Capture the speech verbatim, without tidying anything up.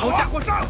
投家伙上。